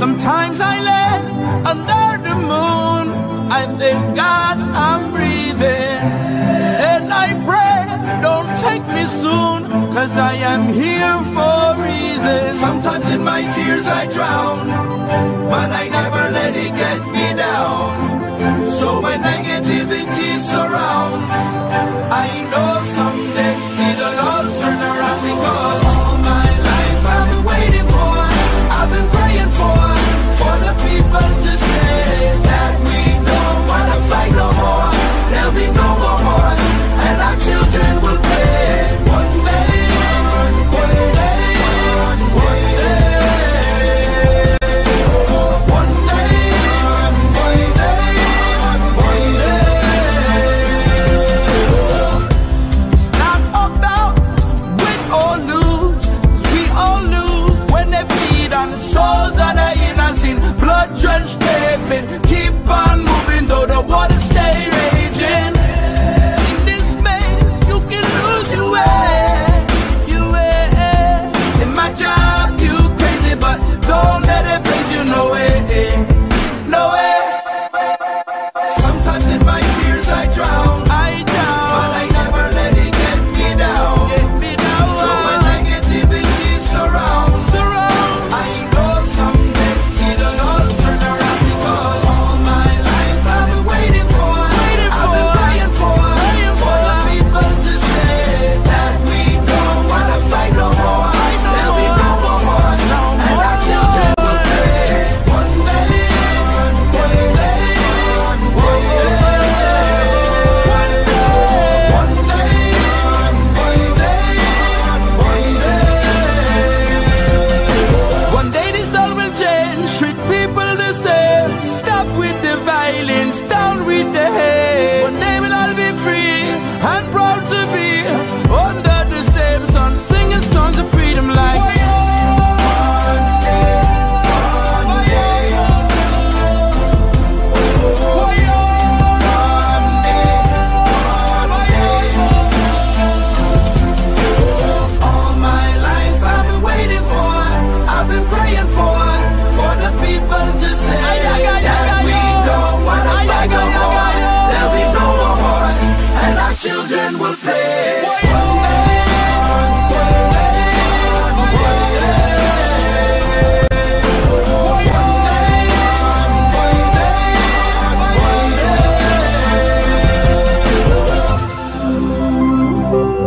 Sometimes I lay under the moon, I thank God I'm breathing, and I pray, don't take me soon, cause I am here for a reason. Sometimes in my tears I drown, but I never let it get me down. So when negativity surrounds, I know someday it'll all turn around, because all my life I've been waiting for, I've been praying for the people to say that we don't wanna fight no more. There'll be no war, and our children will pay. One day, one day, one day, one day, one day, one day. It's not about win or lose, 'cause we all lose when they bleed on the souls of the innocent. Blood-drenched pavement, keep on moving though the water stay raging. In this maze, you can lose your way, your way. It might drive you crazy, but don't let it phase you, no way, no way. Sometimes in my tears I drown. But I never let it get me down. So when negativity surrounds, I know someday it'll all turn around, because all my life I've been waiting for, I've been praying for the people to say that we don't wanna fight no more. There'll be no war, and our children will pay. One day, one day, one day, one day. One day, one day, one day. One day this all will change, treat people the same. Stop with the violence, down with the hate. One day we'll all be free and proud to be under the same sun, singing songs of freedom like All my life I've been waiting for, I've been praying for the people to say that we don't wanna fight no more. There'll be no war, and our children will pay. One day, one day, one day. One day, one day, one day.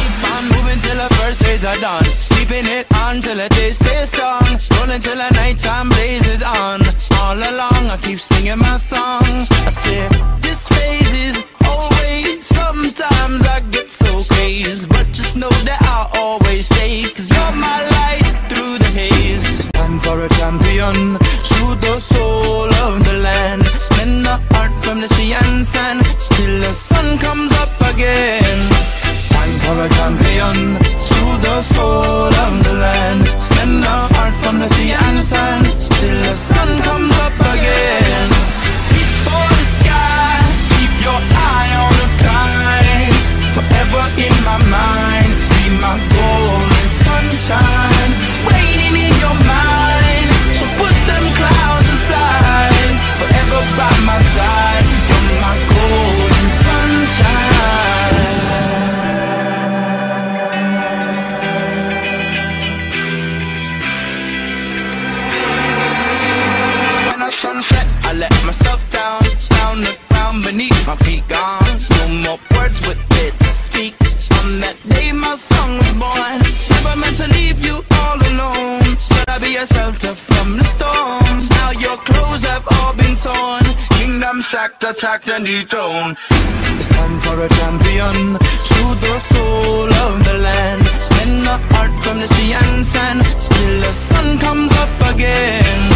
Keep on moving till the first days are done. Keeping it on till the day stays strong. Rolling till the nighttime blazes on. All along I keep singing my song. I say this phase is always. Sometimes I get so crazed, but just know that I'll always stay. 'Cause you're my light through the haze. It's time for a champion, through the soul of the land. Mend the heart from the sea and sand, till the sun comes up again. Time for a champion, through the soul of the land. Mend the heart from the sea and sand, till the sun comes up again. Reach for the sky, keep your eye on the prize. Forever in my mind, be my goal and sunshine. It's waiting in your mind, so put them clouds aside. Forever by my side, you're my goal and sunshine. I'm sacked, attacked and dethroned. It's time for a champion to the soul of the land. When the heart from the sea and sand, till the sun comes up again.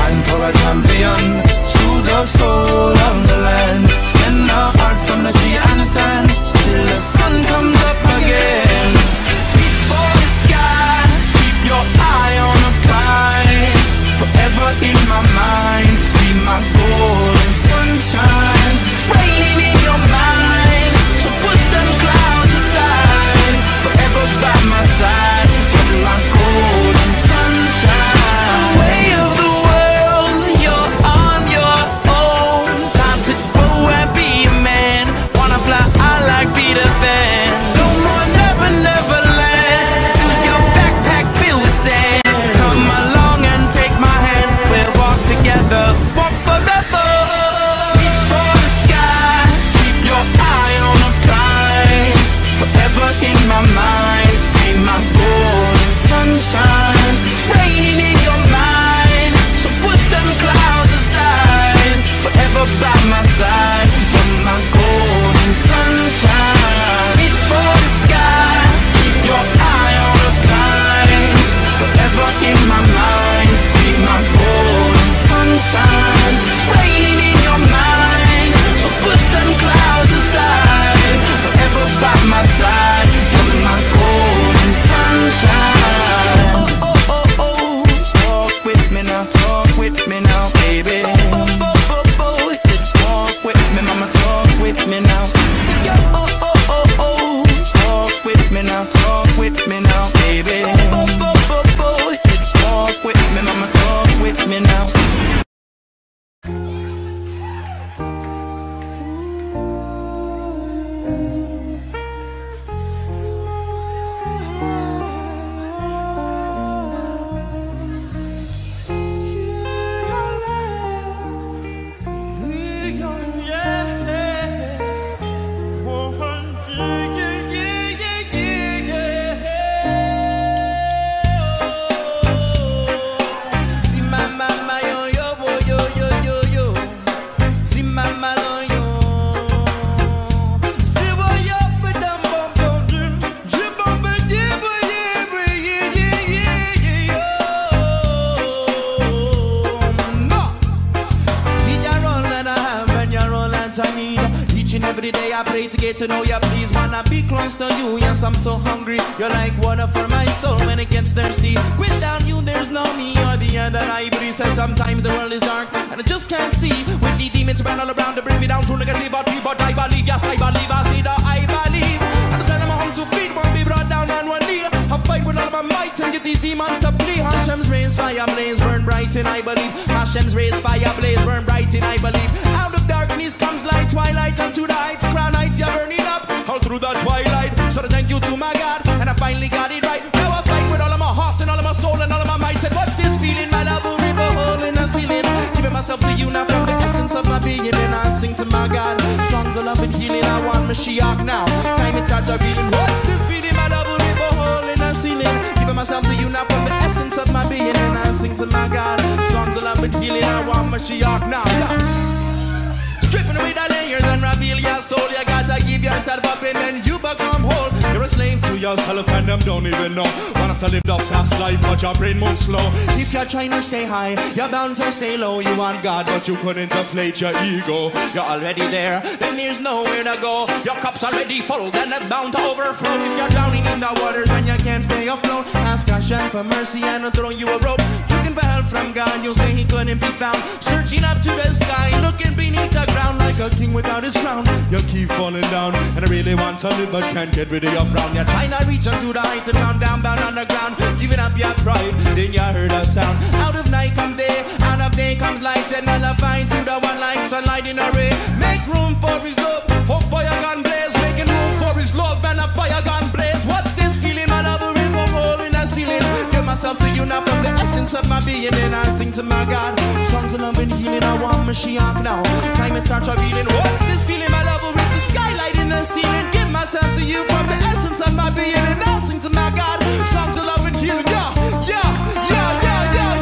Time for a champion to the soul of the land. When the heart from the sea and sand, till the sun comes up again. Reach for the sky, keep your eye on the prize. Forever in my mind, be my gold and sunshine. It's raining in your mind, so put them clouds aside. Forever by my side, be my gold and sunshine. It's the way of the world, you're on your own. Time to go and be a man. Wanna fly, I like Peter Pan. No more never, never land. Use your backpack filled with sand. Come along and take my hand, we'll walk together, walk forever. Reach for the sky, keep your eye on the prize. Forever in my mind, be my gold and sunshine. It's raining in your mind, so put them clouds aside. Forever by my side, from my gold and sunshine. Reach for the sky, keep your eye on the prize. Forever in my mind, be my gold and sunshine. It's raining in your mind, so put them clouds aside. Forever by my side, from my gold and sunshine. Talk with me now, talk with me now, baby. Talk with me, mama, talk with me now. Say, yo, talk with me now, talk with me now, baby. Talk with me, mama, talk with me now. Every day I pray to get to know you. Please wanna be close to you. Yes, I'm so hungry. You're like water for my soul when it gets thirsty. Without you, there's no me. You're the air that I breathe. Says sometimes the world is dark and I just can't see. With the demons around all around to bring me down to negative or three, but I believe, yes, I believe, I see that I believe. I stand on my own two feet, won't be brought down on one knee. I fight with all my might and get these demons to flee. Hashem's rays, fire blaze, burn bright and I believe. Hashem's rays, fire blaze, burn bright and I believe. Out of darkness comes light, twilight unto the heights. Crown lights, you're burning up all through the twilight. So I thank you to my God, and I finally got it right. Now I fight with all of my heart and all of my soul and all of my might. Said, what's this feeling? My love will rip a hole in the ceiling. Giving myself to you now from the essence of my being. And I sing to my God songs of love and healing. I want Mashiach now. Time it starts a reading. What's this feeling? My love will rip a hole in the ceiling. Giving myself to you now from the essence of my being. And I sing to my God songs of love and healing. I want Mashiach now. Yeah. Stripping away the layers and reveal your soul. You gotta give yourself up and then you become whole. You're a slave to yourself and them don't even know. Wanna to live the fast life but your brain moves slow. If you're trying to stay high, you're bound to stay low. You want God but you couldn't inflate your ego. You're already there, then there's nowhere to go. Your cup's already full, then it's bound to overflow. If you're drowning in the waters and you can't stay afloat, ask Hashem for mercy and I'll throw you a rope. Looking for help from God, you'll say he couldn't be found. Searching up to the sky, looking beneath the ground like a king without his crown. You keep falling down, and I really want to live, but can't get rid of your frown. You're trying to reach onto the heights and found down, bound on the ground. Giving up your pride, then you heard a sound. Out of night comes day, out of day comes light. And another find to the one light, sunlight in a ray. Make room for his love, hope fire gun blaze. Making room for his love, and a fire gun blaze. What's this feeling? My love will rip a hole in the ceiling. Myself to you now from the essence of my being, and I sing to my God songs of love and healing. I want Mashiach now. Time it starts revealing. What's this feeling? My love will rip the skylight in the ceiling. Give myself to you from the essence of my being, and I sing to my God songs of love and healing. Yeah, yeah, yeah, yeah, yeah, yeah.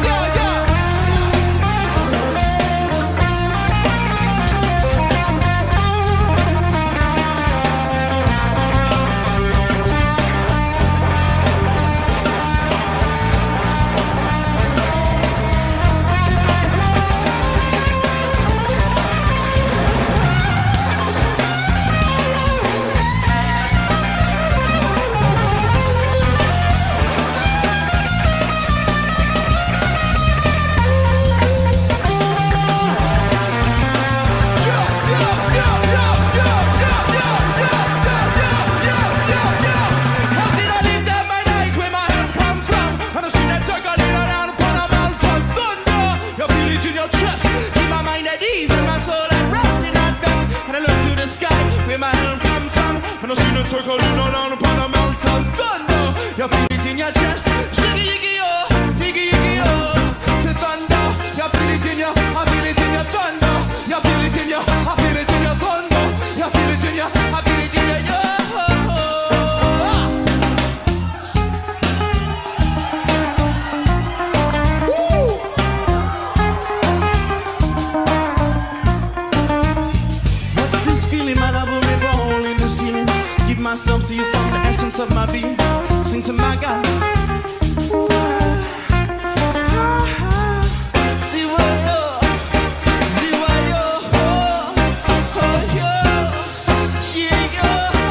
circling around upon a mountain thunder. You feel it in your chest, ziggy-yiggy-oh, say thunder. You feel it in your, I feel it in your thunder. You feel it in your, I feel it in your thunder. You feel it in your, I feel it in your, myself to you from the essence of my being. Sing to my God. Ooh, see why yo, see why yo, oh yo, yeah yo,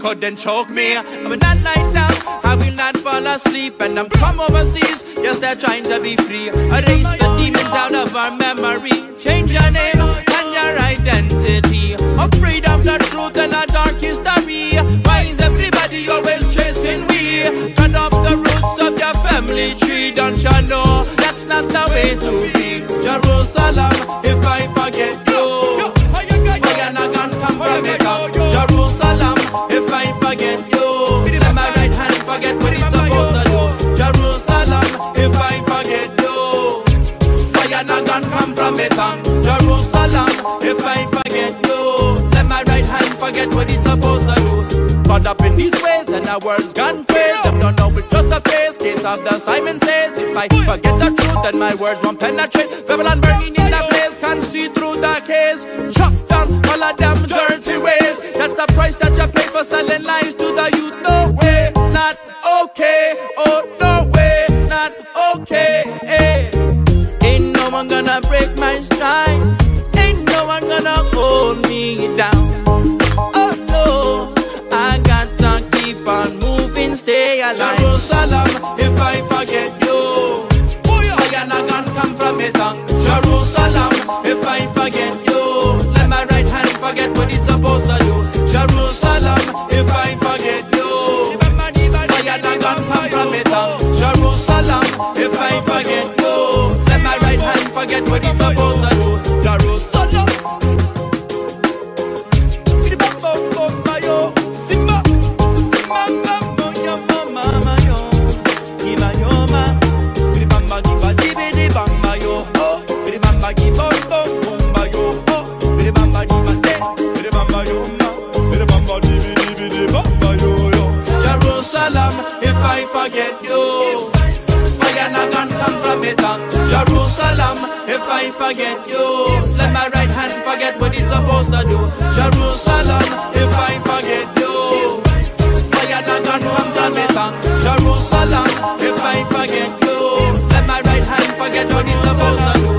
couldn't choke me. I'm in that night now, I will not fall asleep. And I'm from overseas, yes, they're trying to be free. Erase the demons out of our memory. Change your name and your identity. Afraid of the truth and our dark history. Why is everybody always chasing we? Cut off the roots of your family tree. Don't you know, that's not the way to be. Jerusalem, if I forget you, fire not gonna come from it up. Jerusalem, if I forget you, let my right hand forget what it's supposed to do. Jerusalem, if I forget you, fire not gonna come from my tongue. Jerusalem, if I forget you, let my right hand forget what it's supposed to do. Caught up in these ways and our world's gone crazy. Them don't know it's just a face, case of the Simon Says. If I forget the truth, then my words won't penetrate. Babylon burning in the place, can't see through the case. Chop down all of them dirty ways. That's the price that you pay for selling lies to the youth. No way, not okay. Oh, no way, not okay. Hey. Ain't no one gonna break my stride. Ain't no one gonna hold me down. Oh no, I gotta keep on moving, stay alive. Jerusalem, if I forget you, fire not gonna come from my tongue. Jerusalem, if I forget you, let my right hand forget what it's supposed to do. Jerusalem, if I forget you, fire not gonna come from my tongue. Jerusalem, if I forget you, let my right hand forget what it's supposed to do. Jerusalem. Jerusalem, if I forget you, fire not gonna come from my tongue. Jerusalem, if I forget you, let my right hand forget what it's supposed to do. Jerusalem, if I forget you, fire not gonna come from my tongue. Jerusalem, if I forget you, let my right hand forget what it's supposed to do.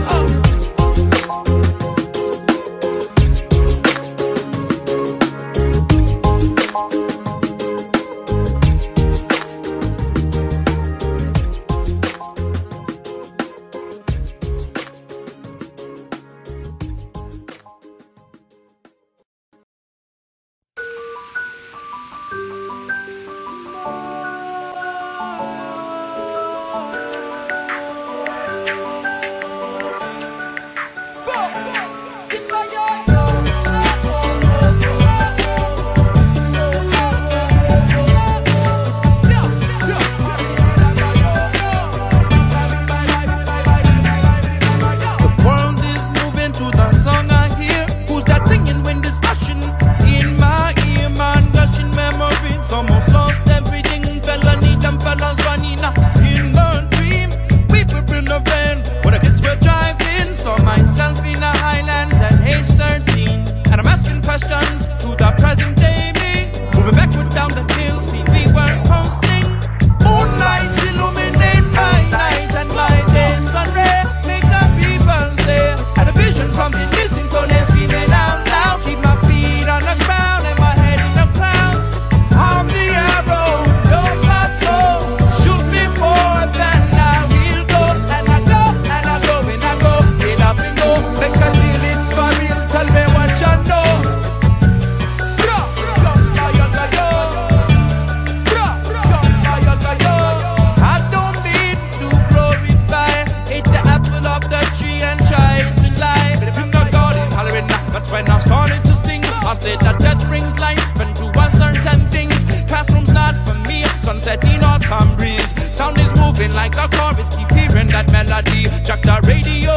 setting autumn breeze. Sound is moving like a chorus, keep hearing that melody. Check the radio,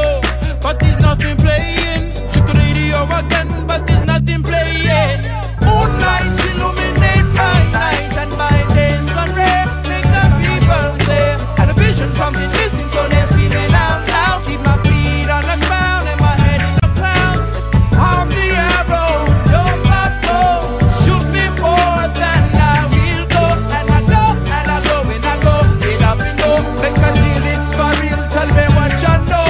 but there's nothing playing. Check the radio again, but there's nothing playing. Moonlight illuminate my night and my day. Sunray make the people say, and a vision from the missing sun is screaming out loud. Keep my feet on the ground and my head in the clouds. I'm the arrow, don't let go. Shoot me forward and I will go. And I go, and I go, and I go. Get up and go, make a deal, it's for real. Tell me what you know.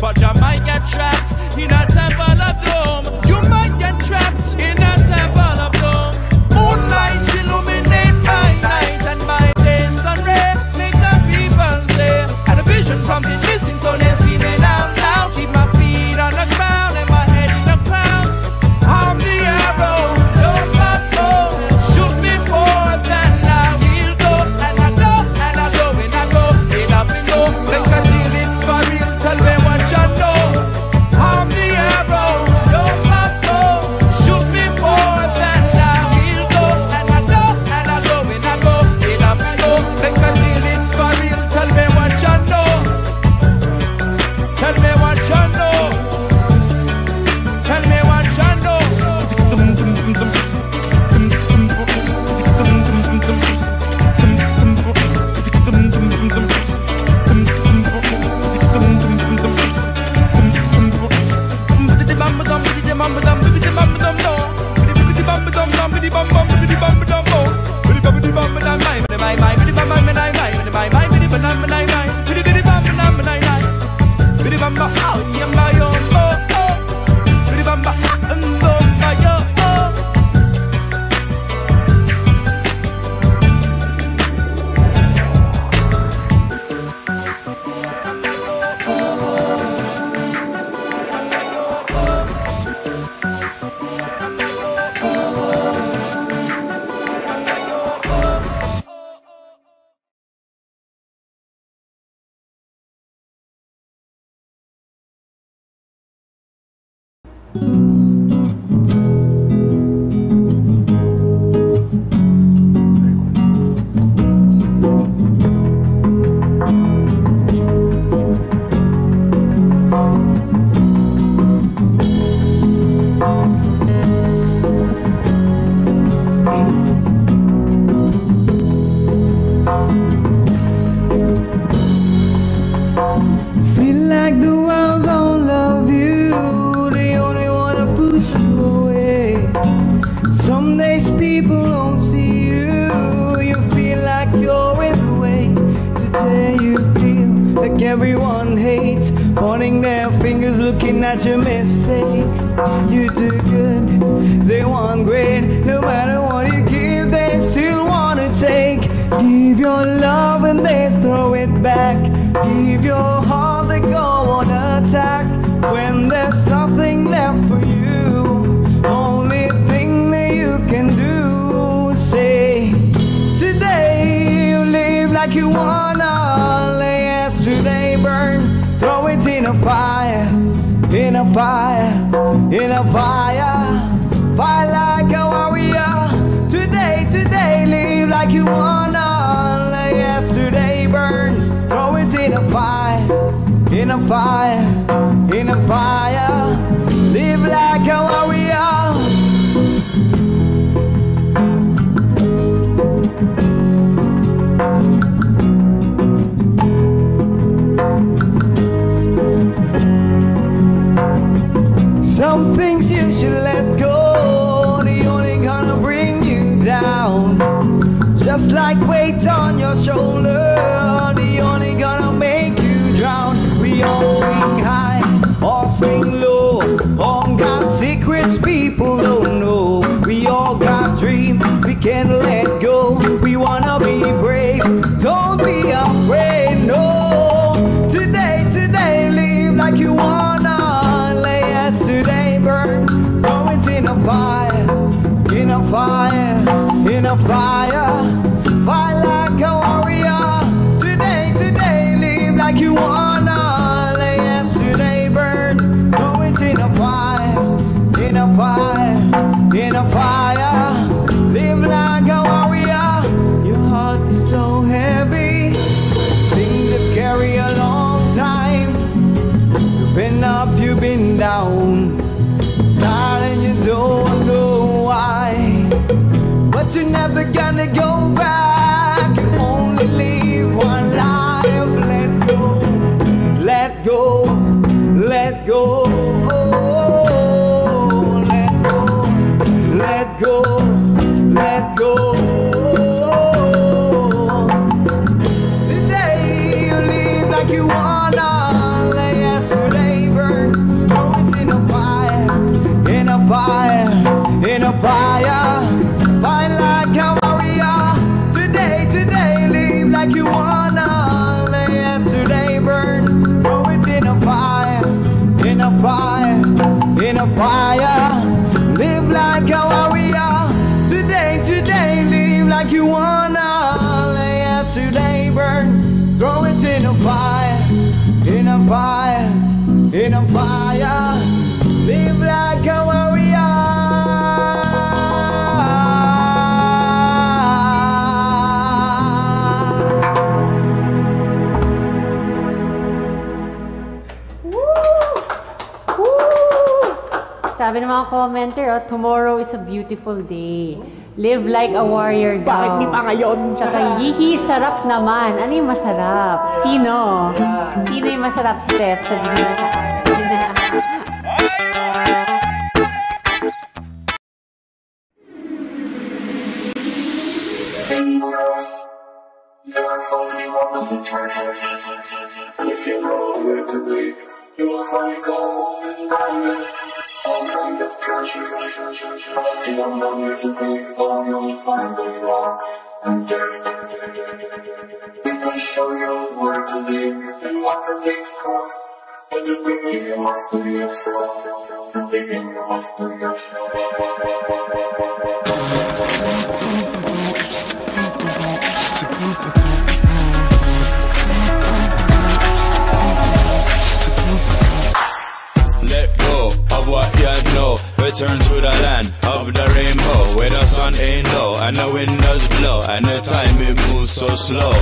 But you might get trapped in a temple of doom. You might get trapped in a temple of doom. Moonlight illuminate my night and my day. Sunray make the people say, and a vision from the missing sun is screaming out loud. Keep my feet on the ground and my head in the clouds. I'm the arrow, don't let go. Shoot me forth and I will go. And I go, and I go, and I go. Get up and go, make a deal, it's for real. Tell me what you know. I'm the arrow, don't let go. Shoot me forth and I will go. And I go, and I go, and I go. Get up and go, make a deal, it's for real. Tell me what you know. Tell me what you know. Tell me what you know. All swing low, on God's cause people don't know. We all got dreams we can't let go. We wanna be brave, don't be afraid, no. Today, today, live like you wanna. Let yesterday burn, throw it in a fire, in a fire, in a fire. Fight like a warrior. Today, today, live like you wanna. Let yesterday burn, throw it in a fire, in a fire, in a fire. Live like a warrior. Your heart is so heavy, things that carry a long time. You've been up, you've been down, tired and you don't know why. But you're never gonna go back. Let go, oh, let go, let go, let go. Today you live like you wanna. Let yesterday burn, throw it in a fire, in a fire, in a fire. Fight like a warrior. Today, today, live like you wanna. Let yesterday burn, throw it in a fire, in a fire, in a fire. Live like a warrior. Today, today, live like you wanna. Let yesterday burn, throw it in a fire, in a fire, in a fire. Live like a sabi ng mga commenter, oh, tomorrow is a beautiful day. Live like a warrior daw. Bakit di pa ngayon? Tsaka, yihi, sarap naman. Ano yung masarap? Sino? Sino yung masarap, Steph? Sabihin mo sa akin. Return to the land of the rainbow, where the sun ain't low and the windows blow, and the time it moves so slow.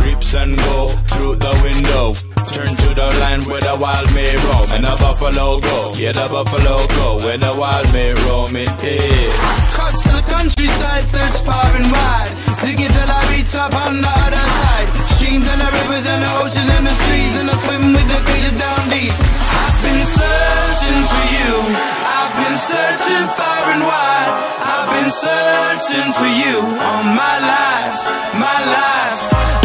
Creeps and go through the window. Turn to the land where the wild may roam, and the buffalo go, yeah the buffalo go, where the wild may roam it is. Cross the countryside, search far and wide, dig till I reach up on the other side. Streams and the rivers and the oceans and the trees, and I swim with the creatures down deep. I've been searching for you, I've been searching far and wide, I've been searching for you all my life, my life.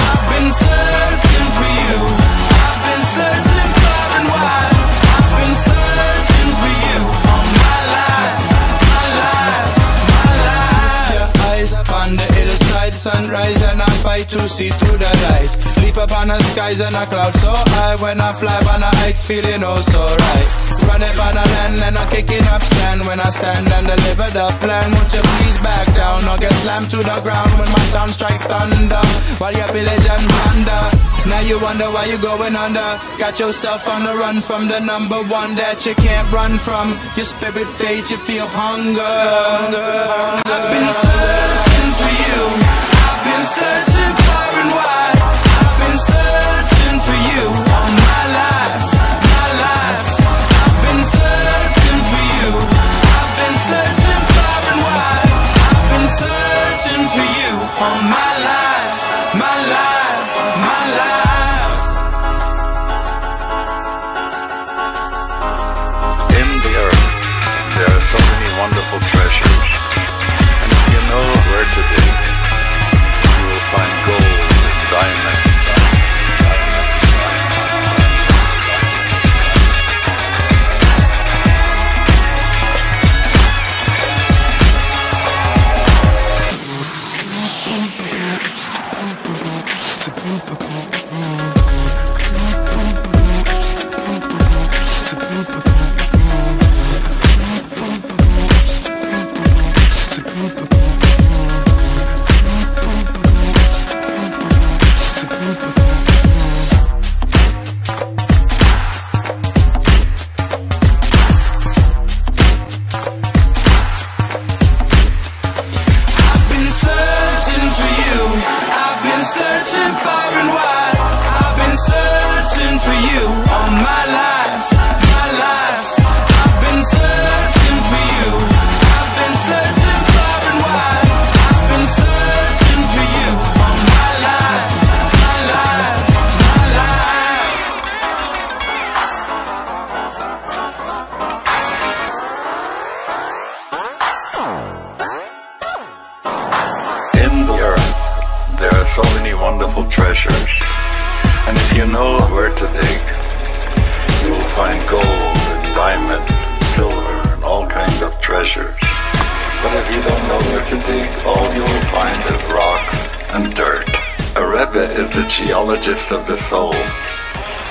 I've been searching for you, I've been searching far and wide, I've been searching for you all my life, my life, my life. Your eyes upon the hillside, sunrise and I fight to see through the lights. Leap upon the skies and a cloud so high, when I fly on the heights feeling oh so right. Running on the land and I'm kicking up sand, when I stand and deliver the plan. Won't you please back down or get slammed to the ground, when my sound strike thunder while your village and wander. Now you wonder why you going under, got yourself on the run from the number one that you can't run from. Your spirit fades, you feel hunger, hunger. I've been searching for you, I've been searching far and wide, I've been searching for you all my life, my life. I've been searching for you, I've been searching far and wide, I've been searching for you all my life, my life, my life. In the earth, there are so many wonderful treasures, and you know wonderful treasures. And if you know where to dig, you will find gold and diamond, silver, and all kinds of treasures. But if you don't know where to dig, all you will find is rocks and dirt. A Rebbe is the geologist of the soul.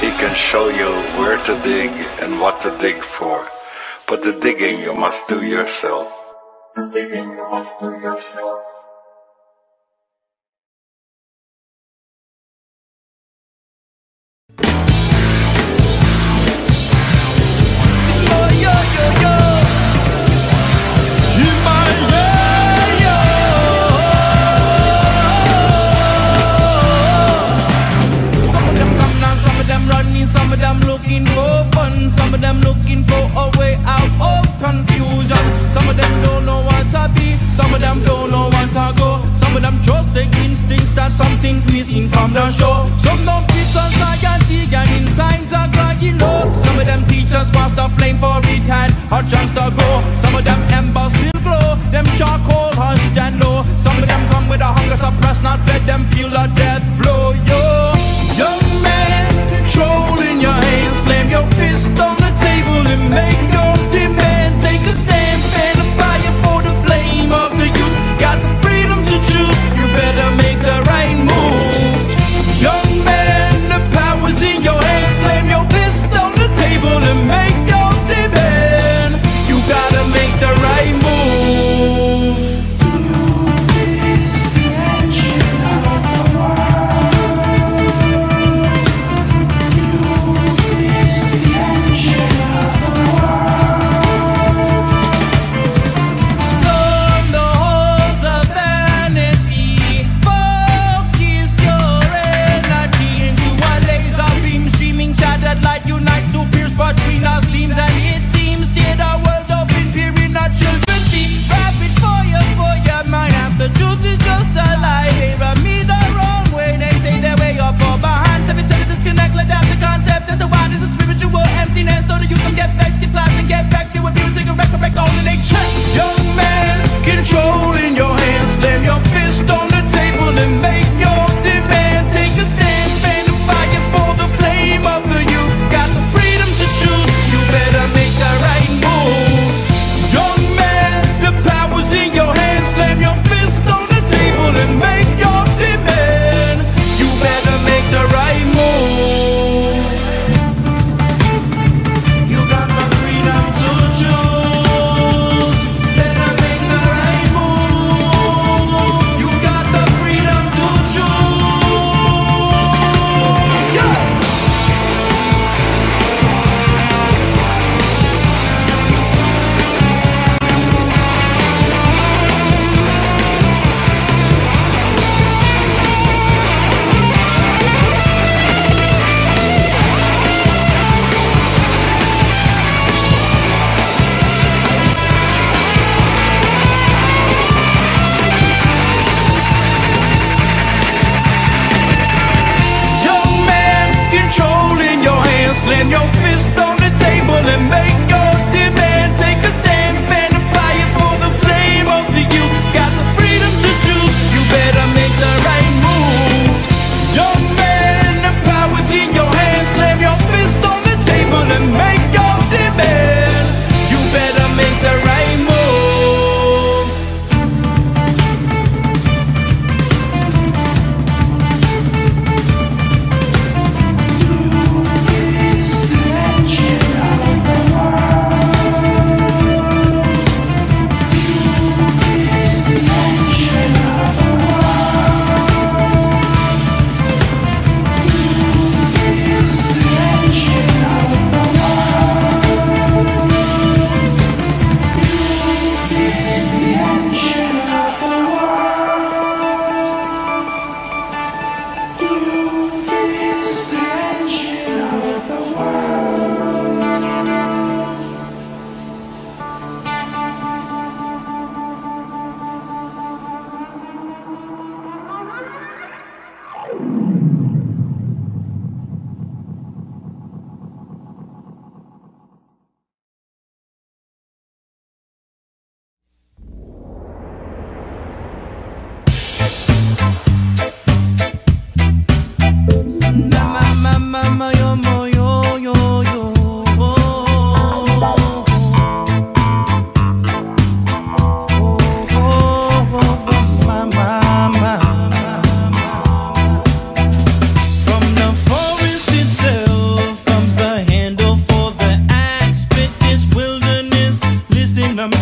He can show you where to dig and what to dig for. But the digging you must do yourself. The digging you must do yourself. Some of them looking for fun, some of them looking for a way out of confusion. Some of them don't know what to be, some of them don't know what to go. Some of them trust their instincts that something's missing from the show. Some don't fit society and in signs are dragging low. Some of them teachers cross the flame for it had a chance to go. Some of them embers still glow, them charcoal hush and low. Some of them come with a hunger suppressed, not let them feel a death blow. Yo, young man, controlling your hands, slam your fist on the table and make your demand. Take a stand, fan a fire for the flame of the youth. Got the freedom to choose, you better make the right move. Young man, the power's in your hands, slam your fist on the table and make your demand. You gotta make the right move.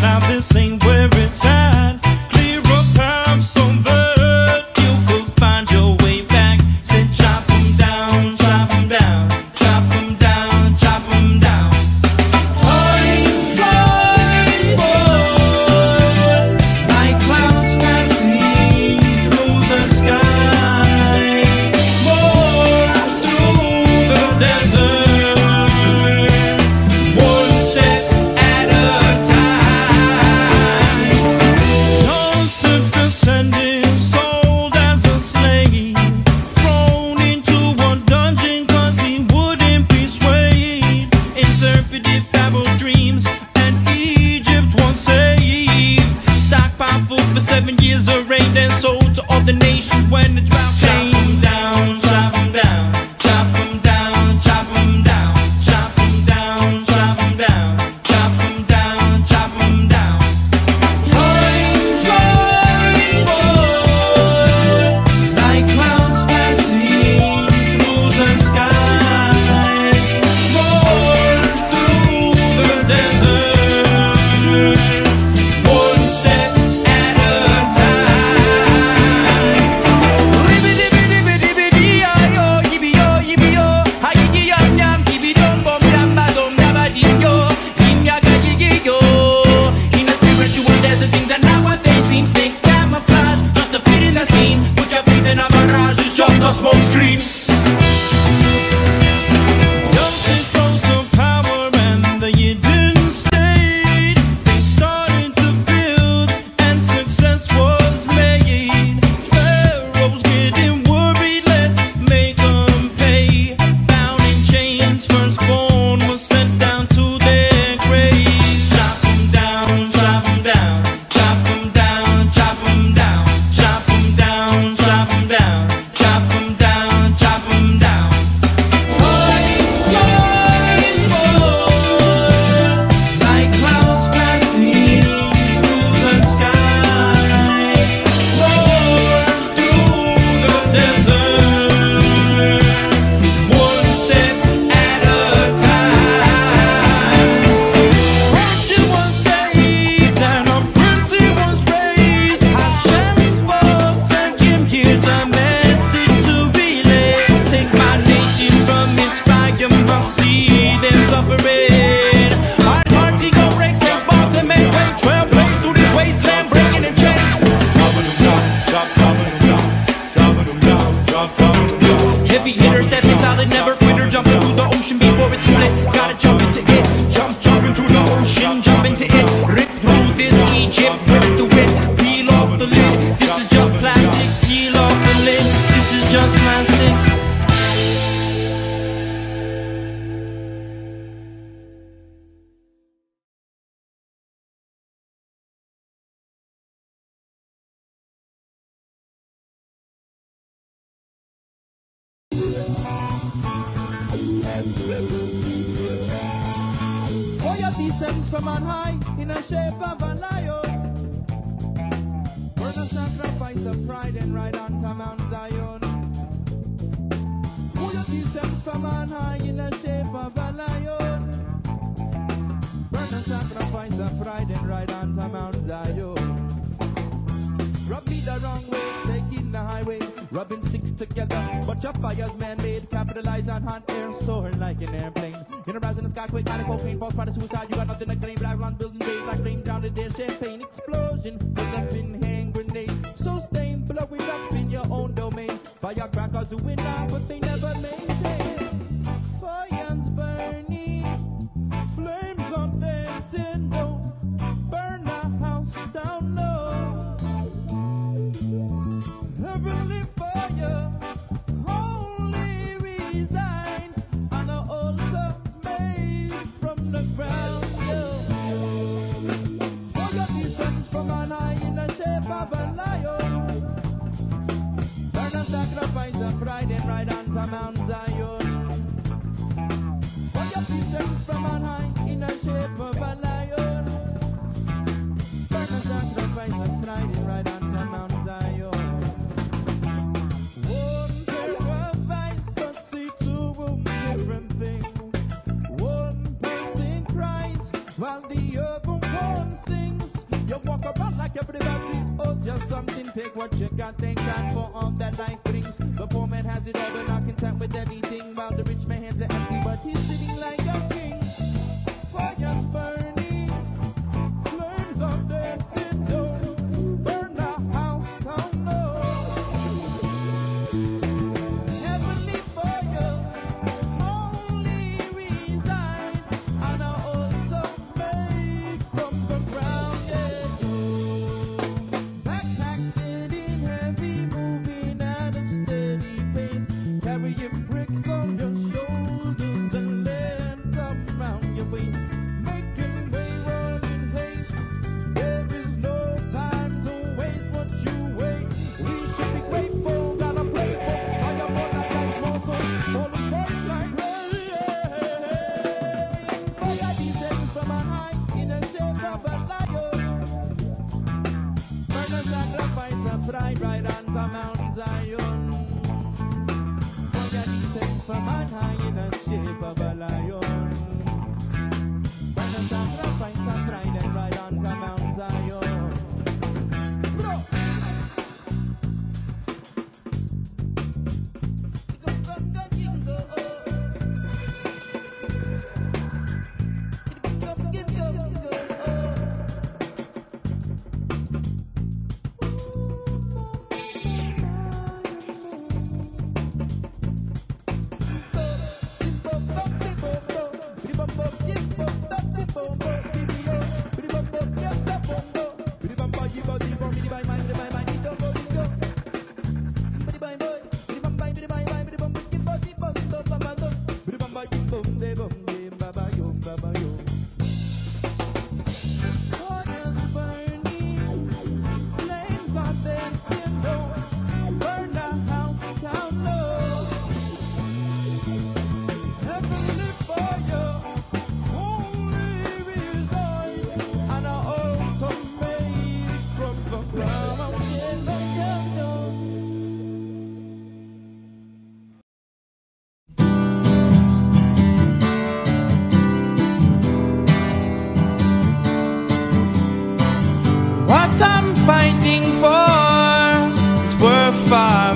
now this ain't where it's at. Clear a path so that you will find your way back. Said chop them down, chop them down, chop them down, chop them down. Toys, boy, like clouds passing through the sky. More through the desert. For 7 years of rain and sold to all the nations when it's about change. Chop 'em down, chop 'em down, chop 'em down, chop 'em down, chop 'em down, chop 'em down, chop 'em down, chop 'em down. Toys, boy, like clouds passing through the sky, roll through the desert. Smoke screams. Royalty sends from on high in the shape of a lion. Burn a sacrifice of pride and ride on to Mount Zion. Royalty sends from on high in the shape of a lion. Burn a sacrifice of pride and ride on to Mount Zion. Rub me the wrong way, taking the highway. Rubbing sticks together, but your fire's man-made. Capitalize on hot air, soaring like an airplane. In a rise in the sky, quick, panic, cocaine, false product, suicide. You got nothing to claim, but I run building waves. I claim down the dead champagne explosion, pull up in hand grenade. So stained, blow it up in your own domain. Firecrackers do it now, but they never maintain. Fire's burning, flames on dancing. Don't burn our house down, no. Heavenly fire, holy resigns on an altar made from the ground. Royalty sends from an eye in the shape of a lion. Burn a sacrifice of pride and ride onto Mount Zion. Royalty sends from an eye in the shape of a lion. Burn a sacrifice of pride and ride onto Mount Zion. While the other one sings. back your privacy. Oh, just something, take what you got. Thank God for all that life brings. The poor man has it all, but not content with anything, while the rich man's hands are empty, but he's sitting like a king. Fire's burning, flames of death sit down, burn the house down low. Right on to Mount Zion. Fire descends from on high in the shape of a lion. When the sacrifice of pride and right on to Mount Zion.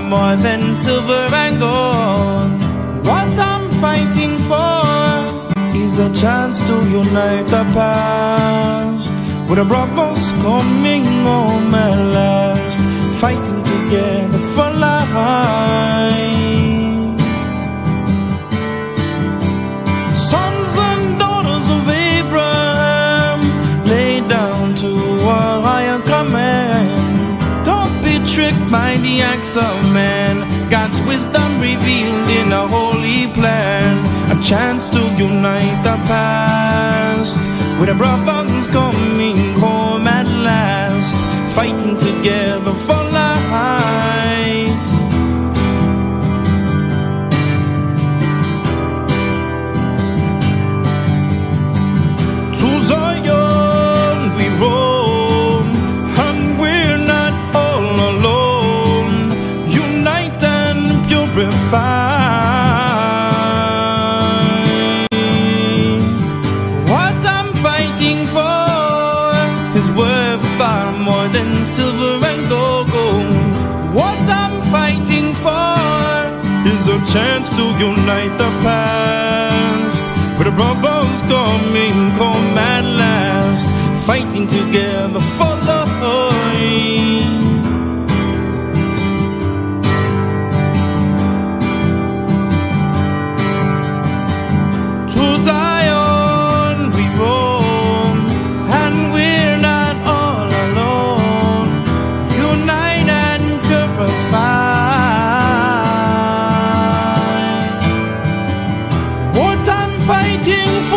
More than silver and gold, what I'm fighting for is a chance to unite the past with the brothers coming home at last, fighting together for life. Sons and daughters of Abraham, lay down to a higher command. Don't be tricked by the acts of man, God's wisdom revealed in a holy plan. A chance to unite the past with the brothers coming home at last, fighting together for light. To Zion we roll, fight. What I'm fighting for is worth far more than silver and gold. What I'm fighting for is a chance to unite the past with the brothers coming home at last, fighting together for love. Zion we roam, and we're not all alone. Unite and purify. What I'm fighting for.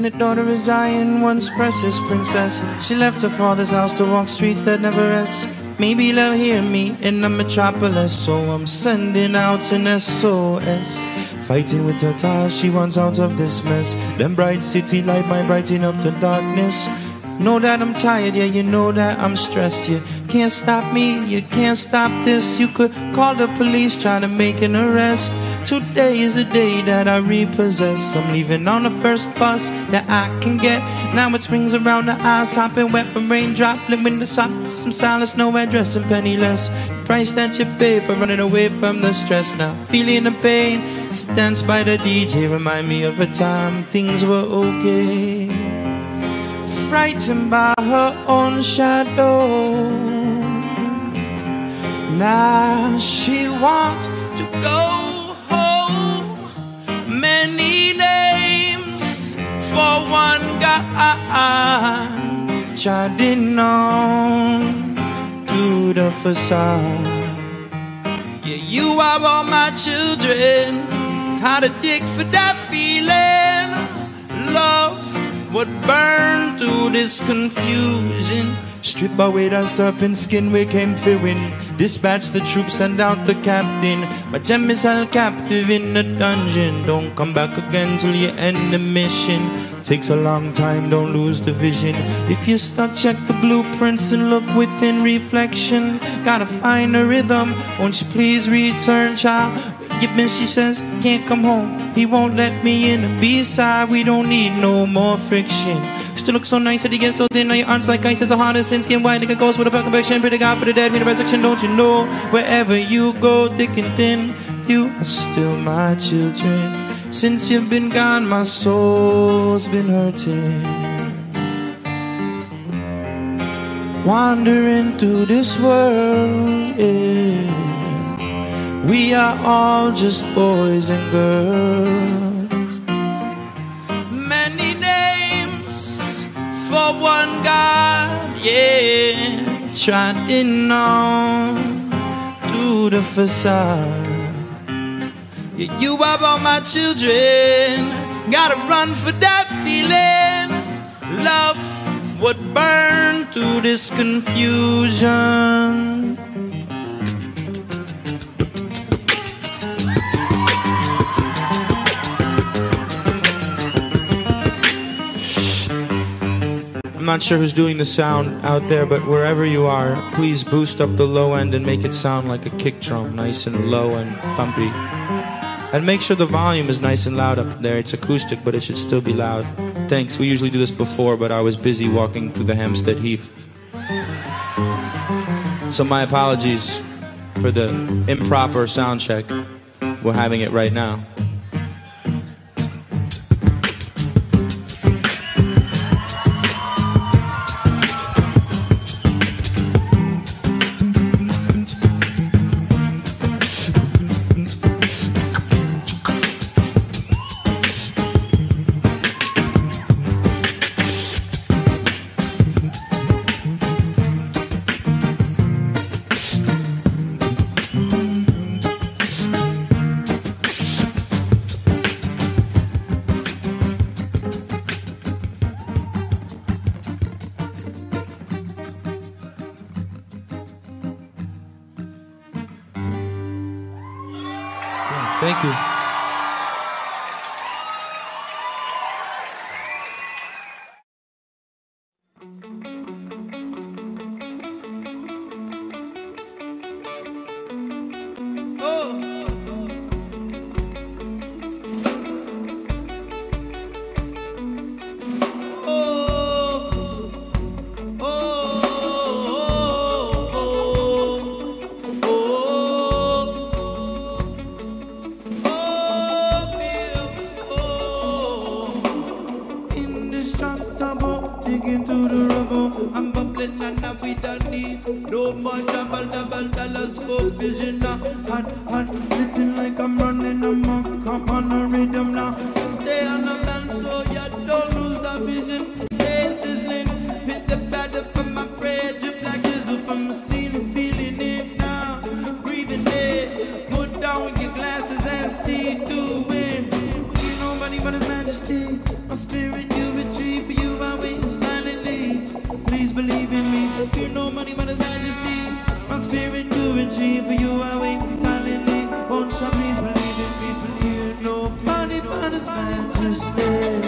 The daughter of Zion, once precious princess, she left her father's house to walk streets that never rest. Maybe they'll hear me in the metropolis, so I'm sending out an SOS. Fighting with her ties, she wants out of this mess. Them bright city light might brighten up the darkness. Know that I'm tired, yeah, you know that I'm stressed. You can't stop me, you can't stop this. You could call the police, try to make an arrest. Today is the day that I repossess. I'm leaving on the first bus that I can get. Now it swings around the eyes, hopping wet from raindrop. Living the shop for some silence, no address and penniless. The price that you pay for running away from the stress. Now feeling the pain, it's a dance by the DJ. Remind me of a time things were okay. Frightened by her own shadow, now she wants to go home. Many names for one guy, chiding on through the facade. Yeah, you are all my children. How to dig for that feeling, love. What burn through this confusion? Strip away that serpent skin we came filling. Dispatch the troops, send out the captain. My gem is held captive in a dungeon. Don't come back again till you end the mission. Takes a long time, don't lose the vision. If you're stuck, check the blueprints and look within reflection. Gotta find a rhythm, won't you please return, child? She says, can't come home, he won't let me in. The B-side, we don't need no more friction. Used to look so nice that he gets so thin. Now your arms like ice, as a hard as sin, skin white like a ghost with a black complexion. Pray to God for the dead, mean the resurrection, don't you know? Wherever you go, thick and thin, you are still my children. Since you've been gone, my soul's been hurting. Wandering through this world, yeah. We are all just boys and girls. Many names for one God, yeah. Trying on through the facade. Yeah, you are all my children. Gotta run for that feeling, love. What burned through this confusion? I'm not sure who's doing the sound out there, but wherever you are, please boost up the low end and make it sound like a kick drum, nice and low and thumpy. And make sure the volume is nice and loud up there. It's acoustic, but it should still be loud. Thanks. We usually do this before, but I was busy walking through the Hampstead Heath. So my apologies for the improper sound check. We're having it right now. Thank you. Fear no money but His majesty. Spirit moving, cheer for you I wait silently. Won't you please believe it, please believe it. Nobody but us man to stay.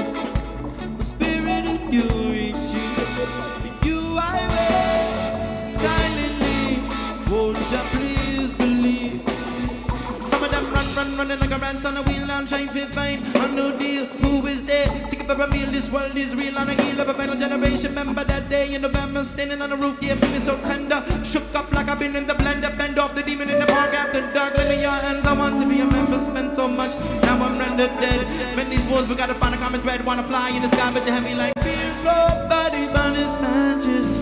The Spirit in you reaching, for you I wait silently. Won't you please believe it. Some of them running like a rats on a wheel. I'm trying to find a new deal. Who is there? Take it for a meal. This world is real on a heel of a final generation. Remember that day in November, standing on the roof, yeah, feeling so tender. Shook up like I've been in the blender. Fend off the demon in the park after dark. Look at your hands, I want to be a member. Spend so much, now I'm rendered dead. Bend these wounds, we gotta find a common thread. Wanna fly in the sky, but you have me like fear. Nobody but His Majesty.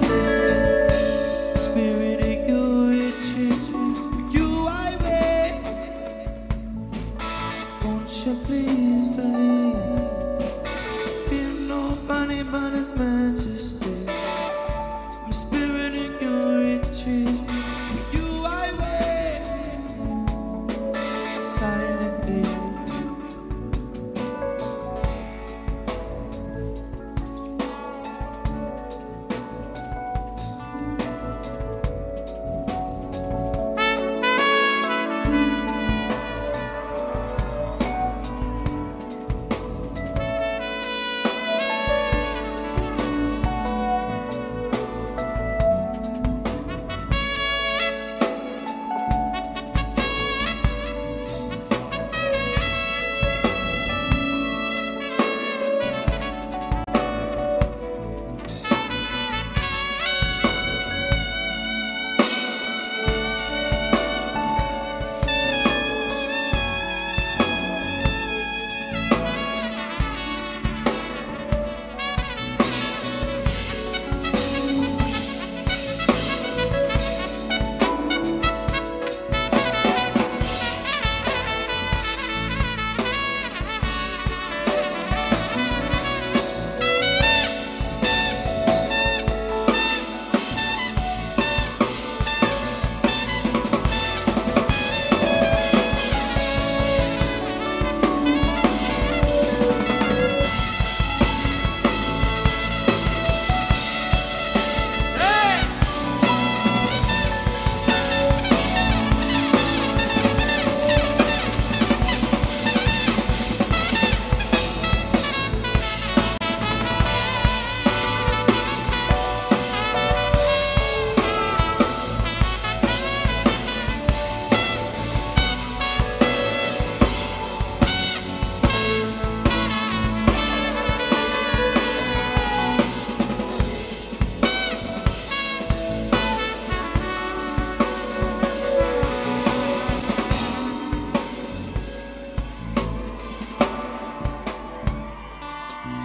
Spirit of you, it's you I wait. Won't you please believe? Fear nobody but His Majesty.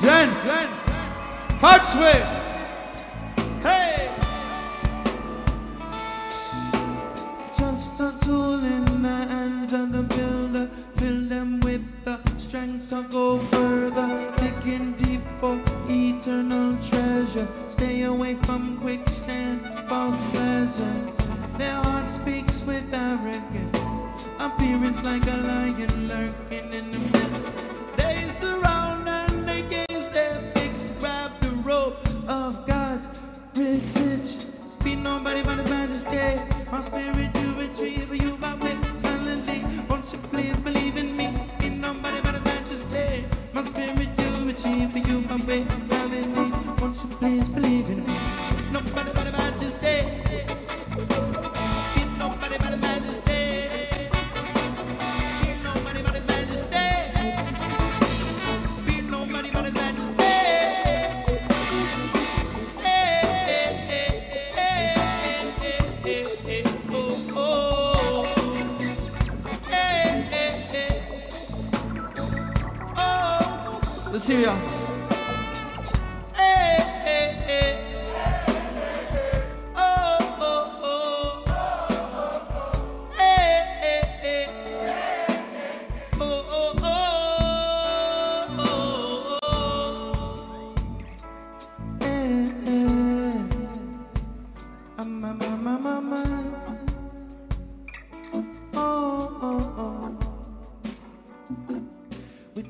Jen, Hartsway. Hey! Just a tool in the hands of the builder. Fill them with the strength to go further. Digging deep for eternal treasure. Stay away from quicksand, false pleasures. Their heart speaks with arrogance. Appearance like a lion lurking in the mist. They surround of God's riches. Be nobody but His Majesty. My spirit you retrieve, you my way silently. Won't you please believe in me? Be nobody but His Majesty. My spirit you retrieve, you my way silently. Won't you please believe in me? Nobody but His Majesty. Be nobody but His Majesty. Be nobody but His Majesty. Be nobody but His Majesty. Let's hear y'all.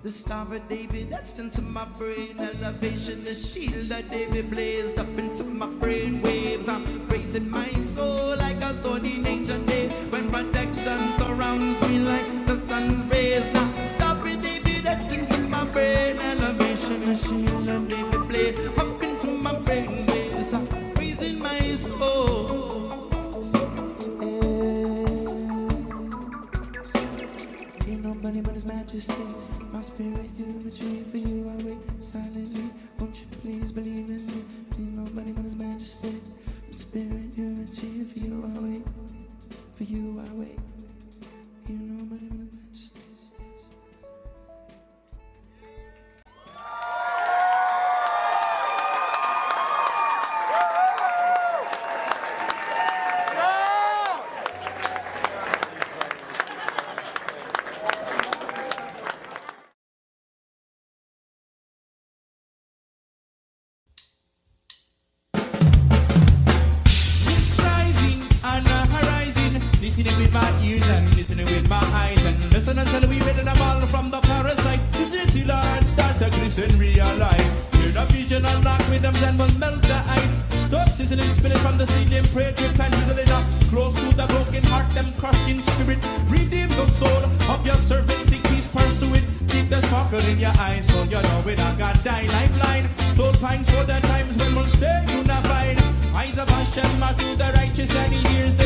The Star of David etched into my brain. Elevation, the shield of David blazed up into my brain waves. I'm praising my soul like I saw the ancient day, when protection surrounds me like the sun's rays. Now, Star of David etched into my brain. Elevation, the shield of David blazed up into my brain waves. I'm praising my soul. Bunny, but his majesty, my spirit's geometry for you. I wait silently. Won't you please believe in me? Ain't nobody but his majesty, my spirit geometry for you. I wait for you. I wait. Ain't nobody but his majesty. Listening with my ears and listening with my eyes, and listen until we rid them all from the parasite. Listen till our hearts start to glisten, realize. Hear the vision unlock rhythms and will melt the ice. Stop sizzling, spilling from the ceiling, pray drip and drizzling up. Close to the broken heart, them crushed in spirit. Redeem the soul of your servant, seek peace, pursue it. Keep the sparkle in your eyes, so you know it, I got thy lifeline. Soul pines for the times when we'll stay unified. Eyes of Hashem are to the righteous and he hears them.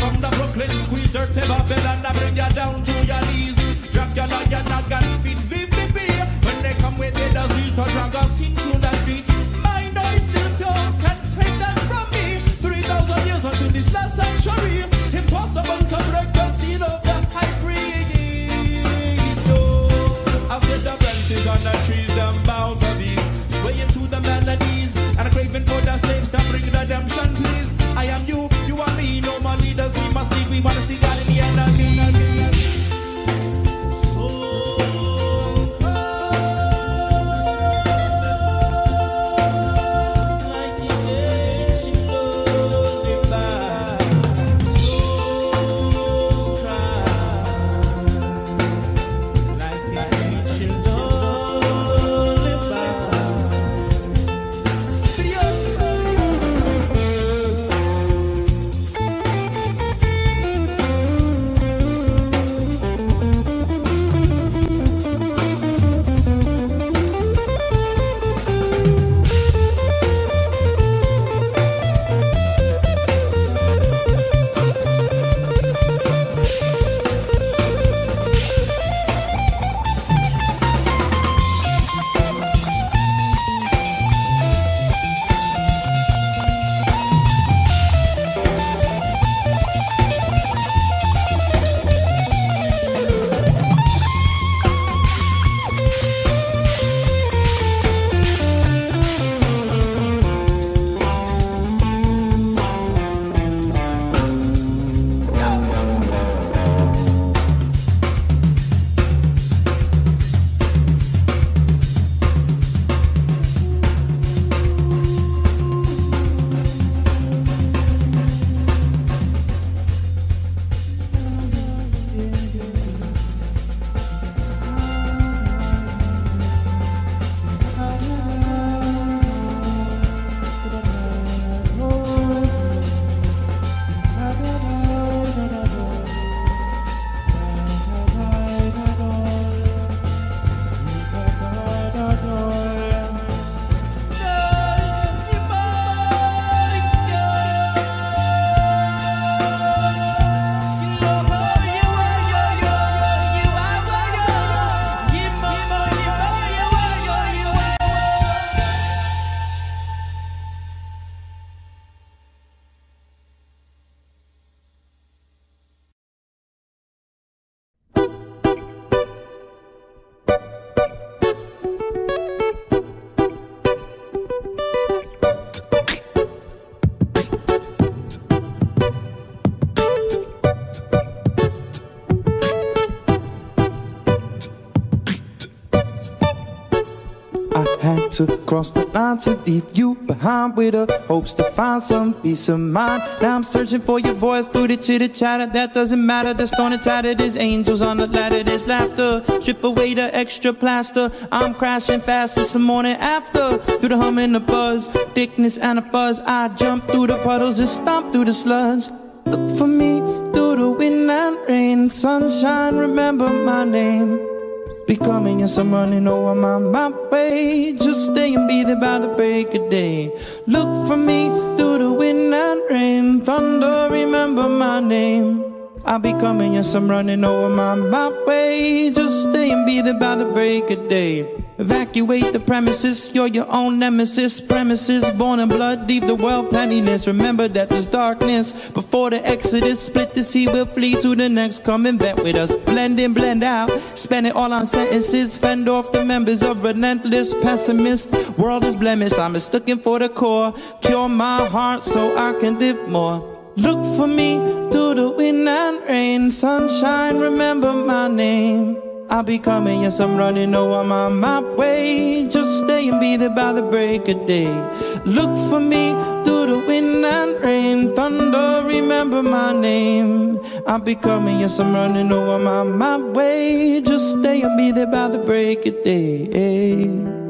From the Brooklyn squeeze, dirty Babylon, had to cross the line to leave you behind with her hopes to find some peace of mind. Now I'm searching for your voice through the chitter chatter. That doesn't matter, the stone and tighter. There's angels on the ladder, there's laughter. Strip away the extra plaster. I'm crashing fast, it's the morning after. Through the hum and the buzz, thickness and the fuzz, I jump through the puddles and stomp through the slugs. Look for me through the wind and rain, sunshine, remember my name. Becoming yes, I'm running over my way. Just stay and be there by the break of day. Look for me through the wind and rain, thunder, remember my name. I'll be coming, yes, I'm running over my way. Just stay and be there by the break of day. Evacuate the premises, you're your own nemesis. Premises, born in blood, leave the world penniless. Remember that there's darkness before the exodus. Split the sea, we'll flee to the next. Come and bet with us, blend in, blend out. Spend it all on sentences, fend off the members of relentless pessimist. World is blemished, I'm just looking for the core. Cure my heart so I can live more. Look for me through the wind and rain, sunshine, remember my name. I'll be coming, yes, I'm running, oh, I'm on my way. Just stay and be there by the break of day. Look for me through the wind and rain, thunder, remember my name. I'll be coming, yes, I'm running, oh, I'm on my way. Just stay and be there by the break of day.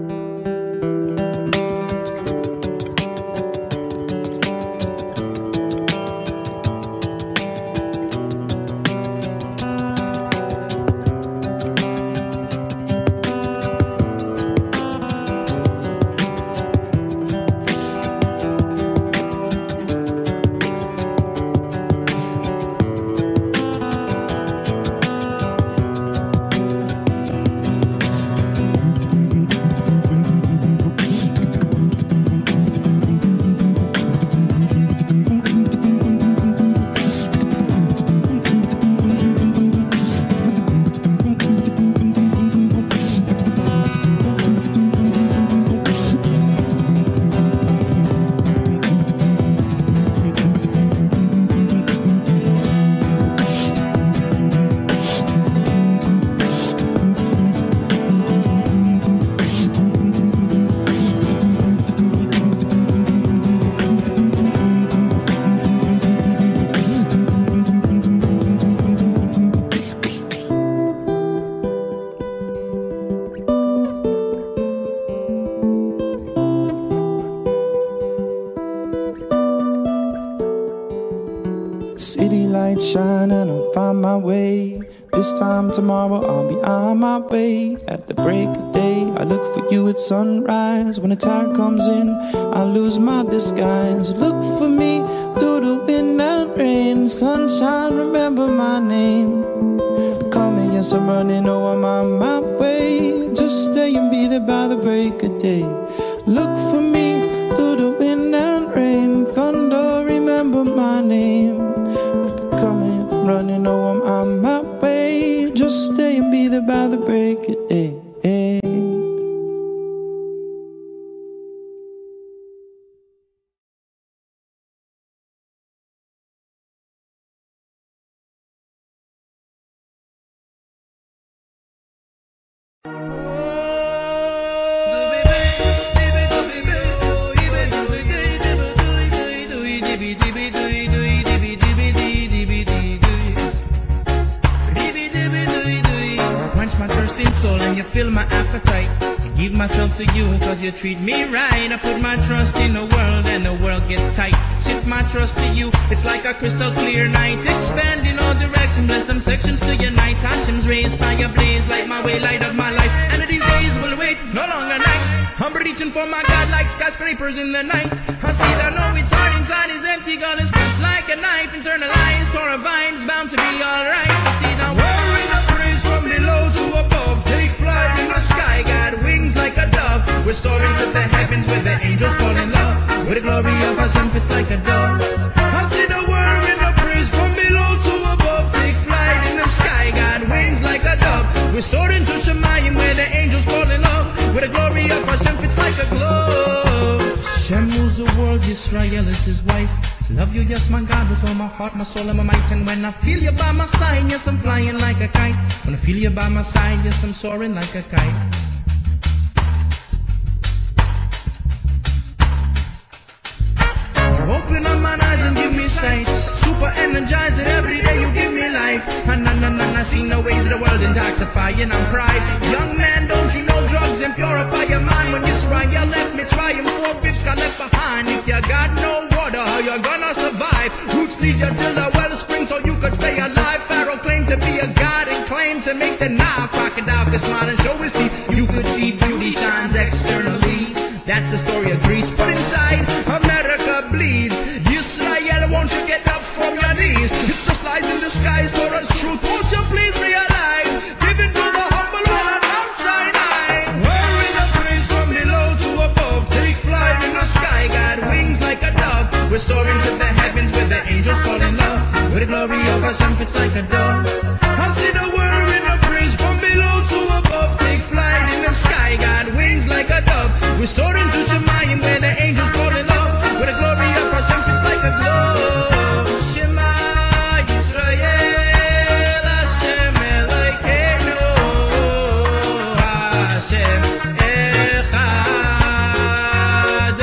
Shine and I'll find my way. This time tomorrow I'll be on my way. At the break of day I look for you at sunrise. When the tide comes in I lose my disguise. Look for me through the wind and rain, sunshine, remember my name. Coming, yes, I'm running, oh, I'm on my way. Just stay and be there by the break of day. Look for me through the wind and rain, thunder, remember my name. Running, oh, I'm on my way. Just stay and be there by the break of day. Myself to you, cause you treat me right. I put my trust in the world and the world gets tight. Shift my trust to you, it's like a crystal clear night. Expand in all directions, bless them sections to unite. Hashem's rays, fire blaze, light my way, light of my life. And these days will wait, no longer nights. I'm reaching for my God like skyscrapers in the night. I see that no, it's hard, inside is empty. God is cuts like a knife, internalized. For a vibe's bound to be alright. I see that worry, the praise from below to above. Take flight in the sky, God wings like a dove. We're soaring to the heavens with the angels falling love. With the glory of Hashem fits like a dove. I see the world in the praise from below to above. Take flight in the sky, God wings like a dove. We're soaring to Shemayim where the angels falling love. With the glory of Hashem fits like a glove. Hashem rules the world, Israel is his wife. Love you, yes, my God, with all my heart, my soul, and my might. And when I feel you by my side, yes, I'm flying like a kite. When I feel you by my side, yes, I'm soaring like a kite. Open up my eyes and give me sight. Super energized and every day you give me life. And I see no ways of the world intoxifying on pride. Young man, don't you know drugs and purify your mind? When you surround your left, me try and 4 fifths got left behind. If you got no water, how you gonna survive? Roots lead you till the wellspring so you could stay alive. Pharaoh claimed to be a god and claimed to make the knife. Crocodile could smile and show his teeth. You could see beauty shines externally. That's the story of Greece, but inside America bleeds. Israel, won't you get up from your knees? It just lies in disguise for us truth. Won't you please realize? Giving to the humble one on Mount Sinai. Wearing the praise from below to above. Take flight in the sky, got wings like a dove. We're soaring to the heavens with the angels calling love. With the glory of Hashem fits like a dove. I see the world in the praise from below to above. Take flight in the sky, got wings like a dove. We're soaring to Shemayim where the angels call in love. Where the glory of Hashem fits like a glove. Shema Yisrael, Hashem Elokeinu, Hashem Echad.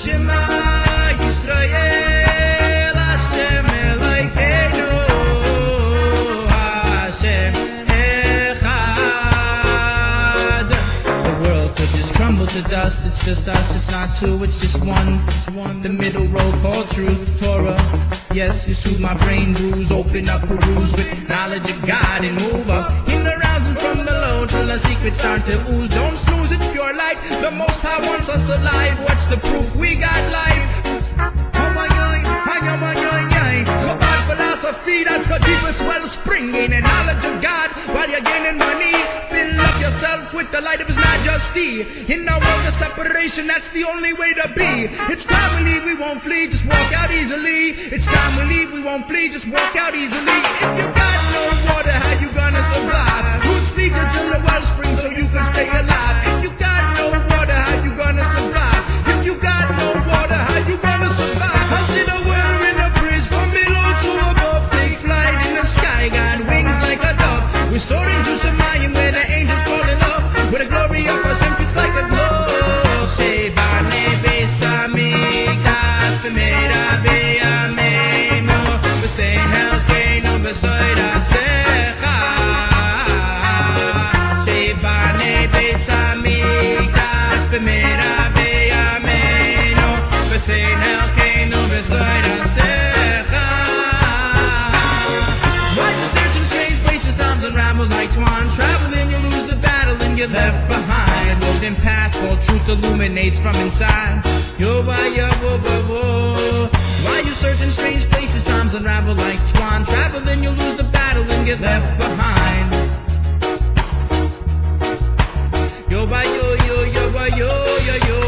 Shema Yisrael, Hashem Elokeinu, Hashem Echad. The world could just crumble to dust. It's just us, it's not two, it's just one. The middle road called truth, Torah. Yes, you soothe my brain bruise. Open up, peruse with knowledge of God and move up in the rounds and from below till the secrets start to ooze. Don't snooze, it's pure light. The Most High wants us alive. What's the proof? We got life. Chabad philosophy, that's the deepest wellspring. Gaining knowledge of God while you're gaining money. Fill up yourself with the light of His majesty. In our world of separation, that's the only way to be. It's time we leave, we won't flee, just walk out easily. It's time we leave, we won't flee, just walk out easily. If you got no water, how you gonna survive? Roots lead you to the wellspring so you can stay alive. If you got no water, how you gonna survive? If you got no water, how you gonna survive? I see the world in the breeze from below to above. Take flight in the sky, got wings like a dove. We're soaring to Shemayim where the angels fall in love. Where the glory of Hashem fits like a glove. Sheba nebeis hamikdash v'meira b'yameinu v'sein elkeinu v'soy rasecha. Sheba nebeis hamikdash v'meira b'yameinu v'sein elkeinu v'soy rasecha. While you're searching strange places, times unravel like twine. Traveling, you lose the battle and you're left behind. A golden path for truth illuminates from inside. While you're searching strange places, times unravel like twine. Traveling, you lose the battle and you're left behind. Yo ba yo yo yo ba yo yo yo.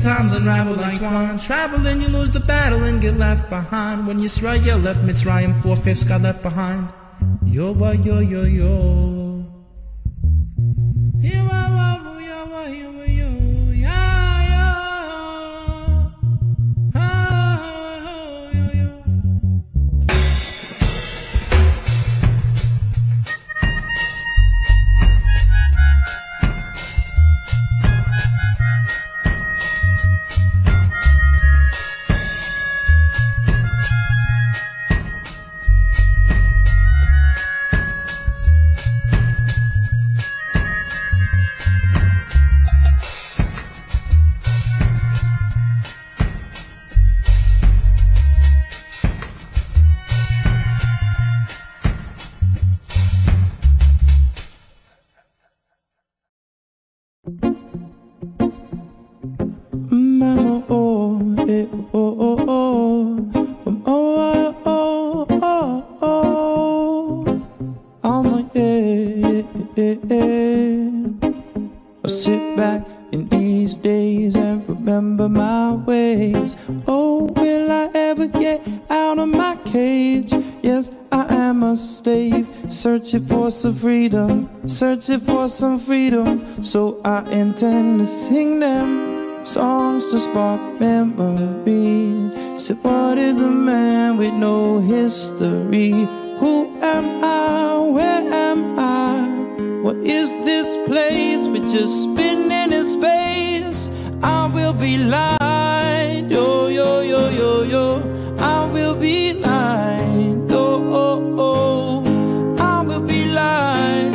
Times unravel like twine. Traveling, you lose the battle and get left behind. When Yisrael left Mitzrayim, 4/5 got left behind. Yo ba yo yo yo. searching for some freedom, searching for some freedom. So I intend to sing them songs to spark memory. Say, what is a man with no history? Who am I? Where am I? What is this place? We're just spinning in space. I will be light, yo, yo, yo, yo, yo. I will be light, oh, oh, oh. I will be light,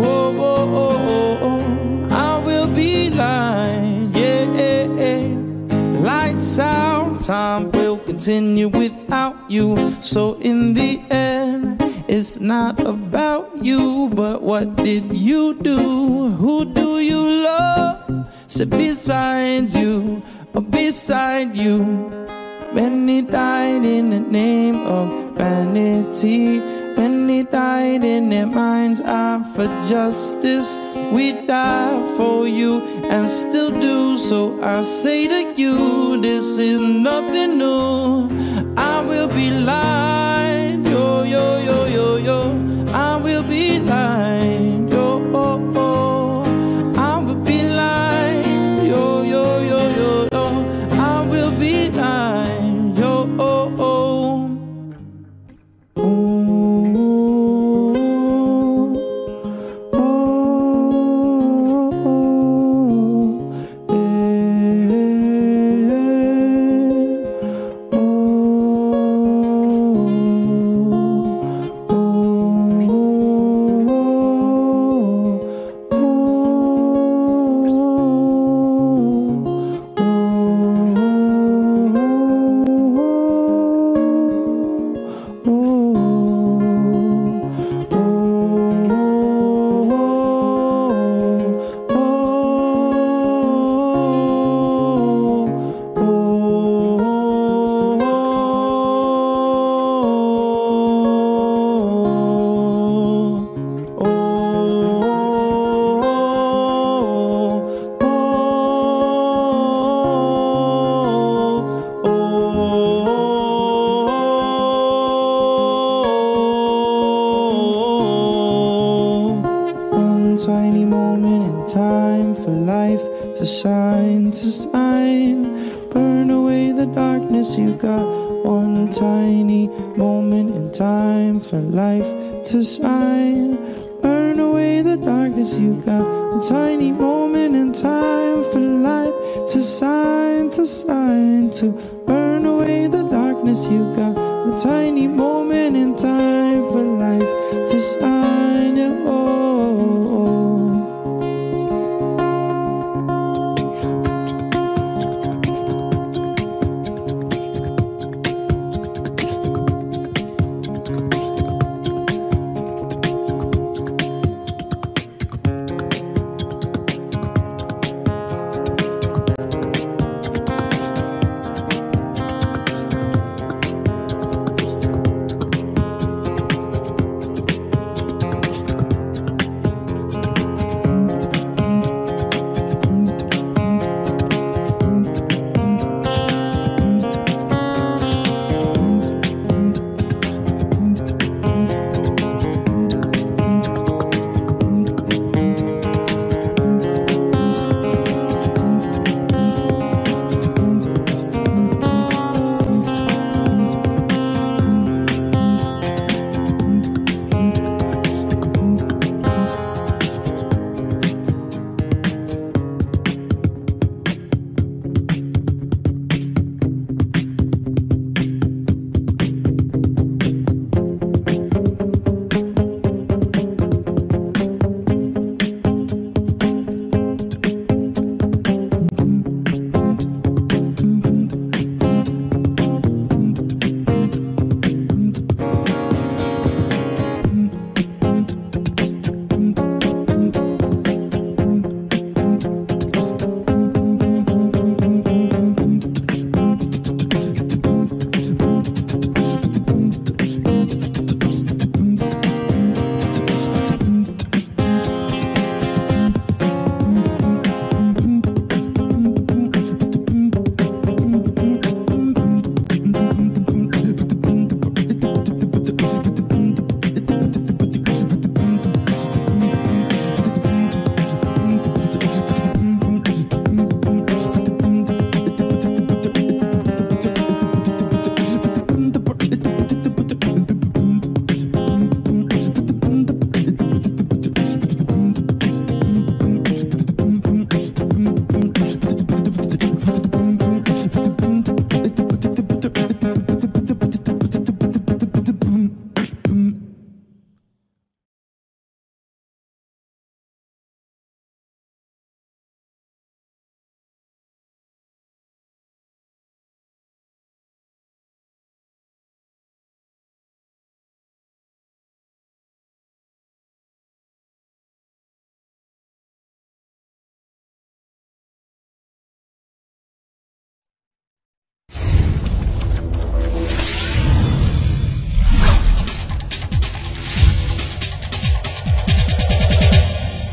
oh, oh, oh, oh. I will be light, yeah. Lights out, time will continue without you. So in the end, it's not about you, but what did you do? Who do you love? Sit beside you, or beside you. Many died in the name of vanity. Many died in their minds' eye for justice. We die for you and still do. So I say to you, this is nothing new. I will be light, yo, yo, yo, yo, yo. I will be light.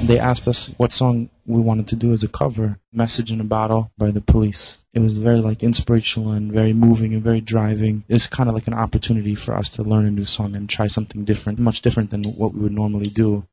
They asked us what song we wanted to do as a cover, Message in a Bottle by The Police. It was very like inspirational and very moving and very driving. It's kind of like an opportunity for us to learn a new song and try something different, much different than what we would normally do.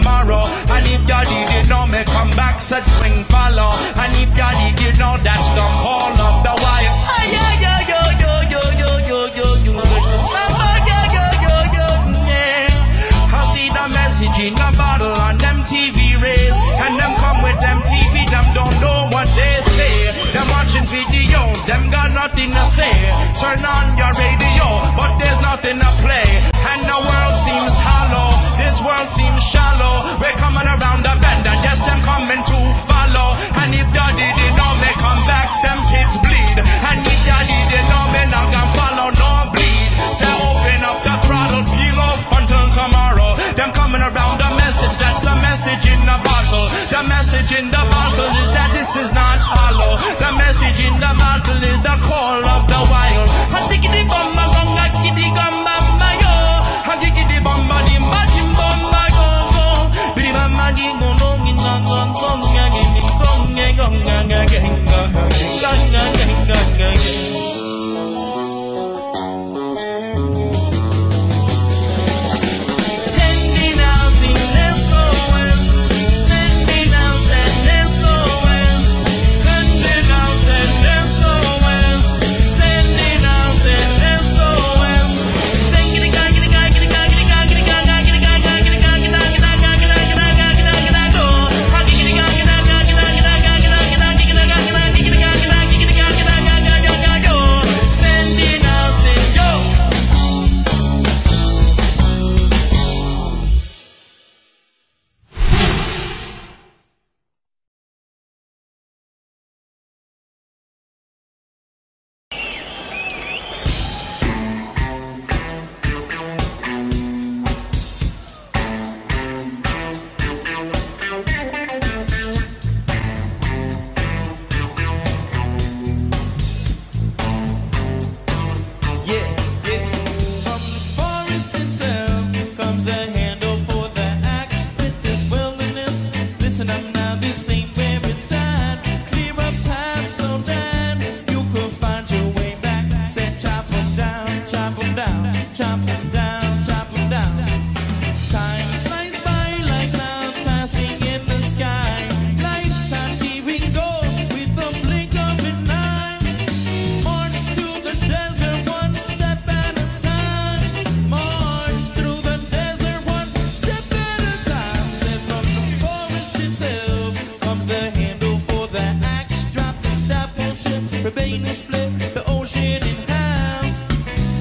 Tomorrow, and if daddy did know me come back, said swing follow. And if daddy did know that's the call of the wife. I see the message in a bottle on them TV rays, and them come with them TV, them don't know what they say. Them watching videos, them got nothing to say. Turn on your radio, but there's nothing to play. And the world seems hollow, this world seems shallow. We're coming around a bend and yes, them coming to follow. And if daddy didn't know me come back, them kids bleed. And if daddy didn't know me, not gonna follow, no bleed. So open up the throttle, peel off until tomorrow. Them coming around a message, that's the message in the bottle. The message in the bottle is that this is not hollow. The message in the bottle is the call of the wild. I'm thinking the bomb along, I kitty gum. the axe, drop the staff, one ship, rebellion will split the ocean in half.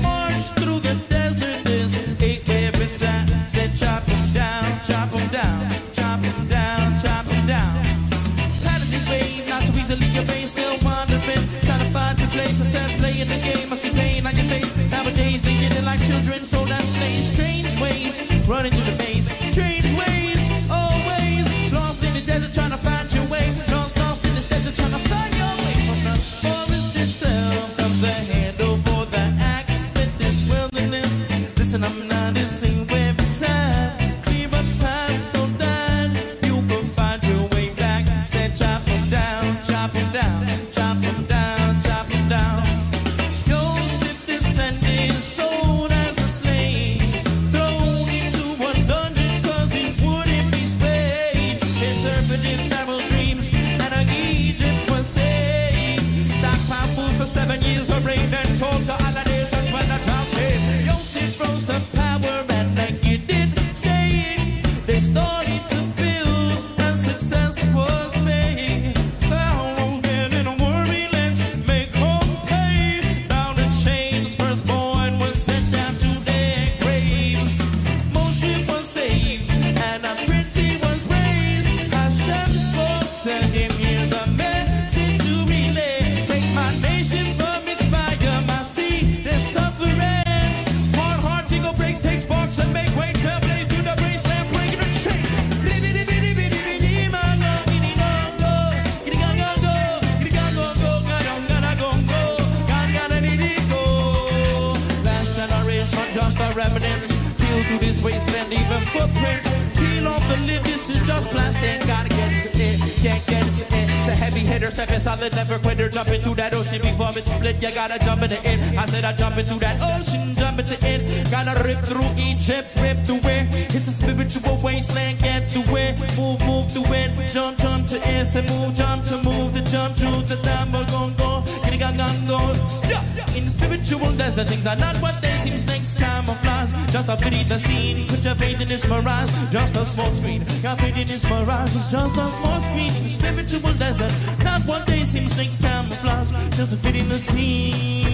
March through the desert, there's eight weapons I said chop them down, chop them down, chop them down, chop them down. Padded the wave, not so easily away, still wandering, trying to find your place. I said playing the game, I see pain on your face. Nowadays they get it like children, so that's strange, strange ways, running through the maze, strange ways, always lost in the desert, trying to find your way. Split, you gotta jump in the end. I said I jump into that ocean, jump into it. Gotta rip through Egypt, rip through it. It's a spiritual wasteland, get through it. Move, move through it. Jump, jump to it. Say move to jump, choose the number, gon' go. Giddy gon' go. In the spiritual desert, things are not what they seem. Snakes camouflage, just a pity the scene. Put your faith in this mirage, just a small screen. Your faith in this mirage is just a small screen. In the spiritual desert, not what they seem. Snakes camouflage, just a pity the sea.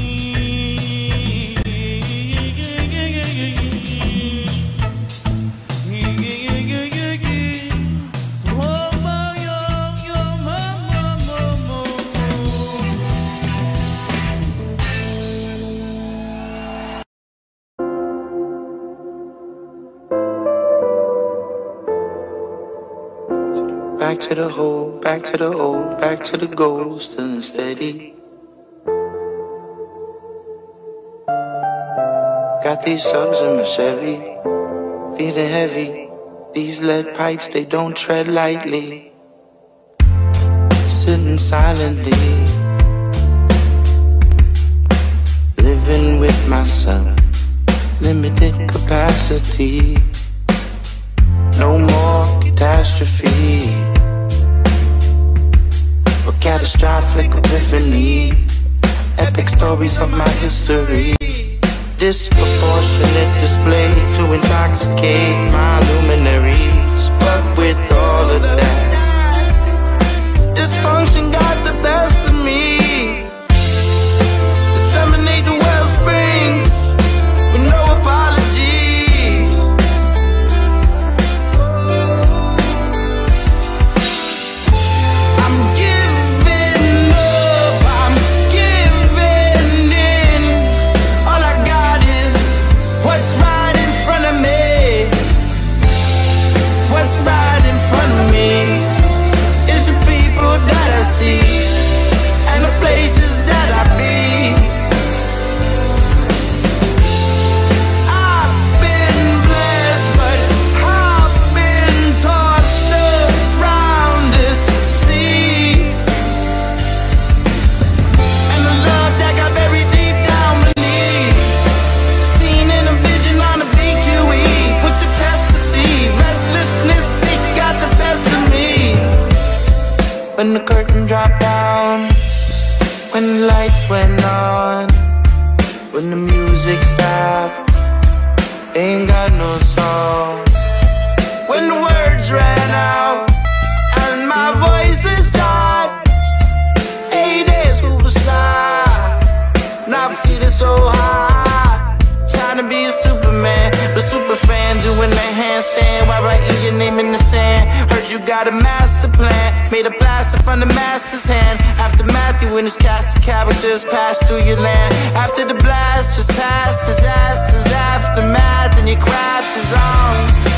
Back to the hole, back to the old, back to the goal, still and steady. Got these subs in my Chevy, feeling heavy. These lead pipes, they don't tread lightly. Sitting silently, living with myself, limited capacity. No more catastrophe or catastrophic epiphany. Epic stories of my history. Disproportionate display to intoxicate my luminaries. But with all of that, dysfunction got the best of me. Disseminate the well springs with no apologies. I'm giving up, I'm giving in. All I got is what's right in front of me. What's right in front of me is the people that I see and the places that I be. I've been blessed, but I've been tossed around this sea. And the love that got buried deep down beneath, seen in a vision on a BQE. Put the test to see, restlessness, it got the best of me. When the curtain dropped down, when the lights went on, when the music stopped, ain't got no song. When the words ran out and my voice is shot, made a blaster from the master's hand. After Matthew and his cast of characters passed through your land. After the blast just passed, disaster's aftermath, and your craft is on.